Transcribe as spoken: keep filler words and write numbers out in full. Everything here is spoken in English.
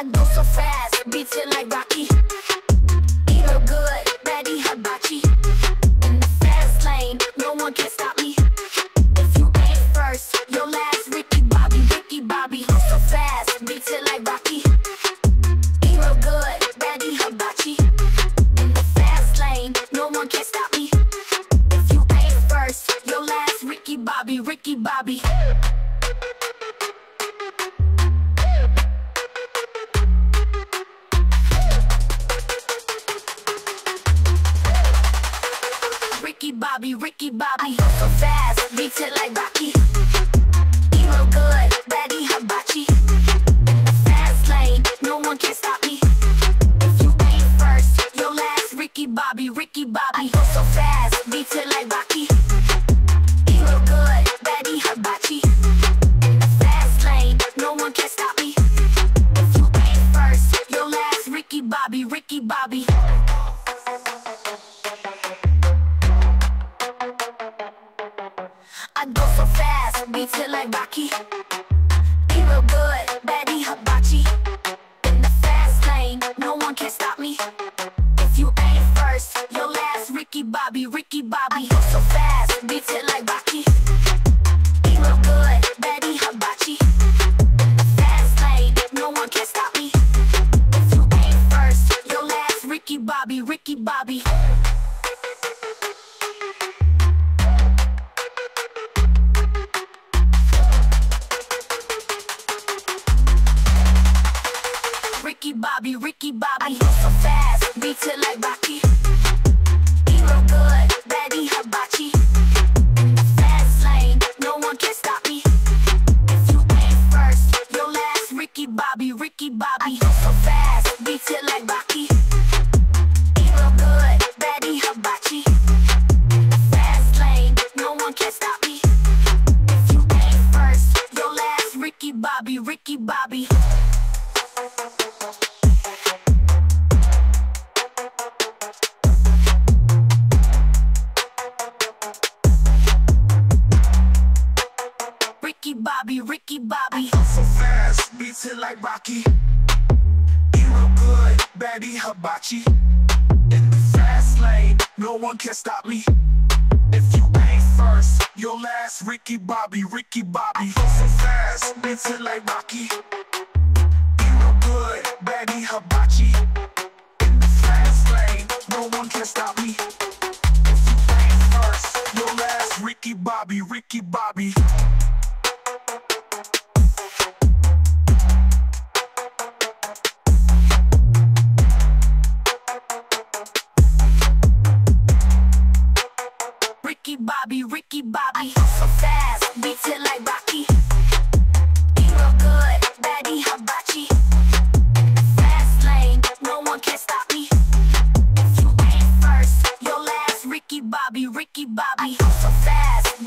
I go so fast, her beats hit like Rocky. Eat her good, ready hibachi. In the fast lane, no one can stop me. If you ain't first, you're last. Ricky Bobby, Ricky Bobby. Go so fast, beats hit like Rocky. Eat her good, ready hibachi. In the fast lane, no one can stop me. If you ain't first, you're last. Ricky Bobby, Ricky Bobby. Ricky Bobby, Ricky Bobby. I go so fast, beats it like Rocky. Eat real good, ready hibachi. In the fast lane, no one can stop me. If you ain't first, you're last. Ricky Bobby, Ricky Bobby. I go so fast, beats it like Rocky. Eat real good, ready hibachi. In the fast lane, no one can stop me. If you ain't first, you're last. Ricky Bobby, Ricky Bobby. I go so fast, beats it like Rocky. Eat real good, ready hibachi. In the fast lane, no one can stop me. If you ain't first, you're last. Ricky Bobby, Ricky Bobby. I go so fast, beats it like Rocky. Eat real good, ready hibachi. In the fast lane, no one can stop me. If you ain't first, you're last. Ricky Bobby, Ricky Bobby. Ricky Bobby, Ricky Bobby. I go so fast, beats it like Rocky. Eat real good, ready hibachi. In the fast lane, no one can stop me. If you ain't first, you're last. Ricky Bobby, Ricky Bobby. I go so fast, beats it like Rocky. Eat real good, ready hibachi. In the fast lane, no one can stop me. If you ain't first, you're last. Ricky Bobby, Ricky Bobby. Ricky Bobby, Ricky Bobby. I go so fast, beats it like Rocky. Eat real good, baddie hibachi. In the fast lane, no one can stop me. If you ain't first, you're last. Ricky Bobby, Ricky Bobby. I go so fast, beats it like Rocky. Good, baddie hibachi. In the fast lane, no one can stop me. If you ain't first, you're last. Ricky Bobby, Ricky Bobby. Ricky Bobby, Ricky Bobby. I go so fast, beats it like Rocky. Eat real good, baddie hibachi. Ricky Bobby, Ricky Bobby. I go so fast.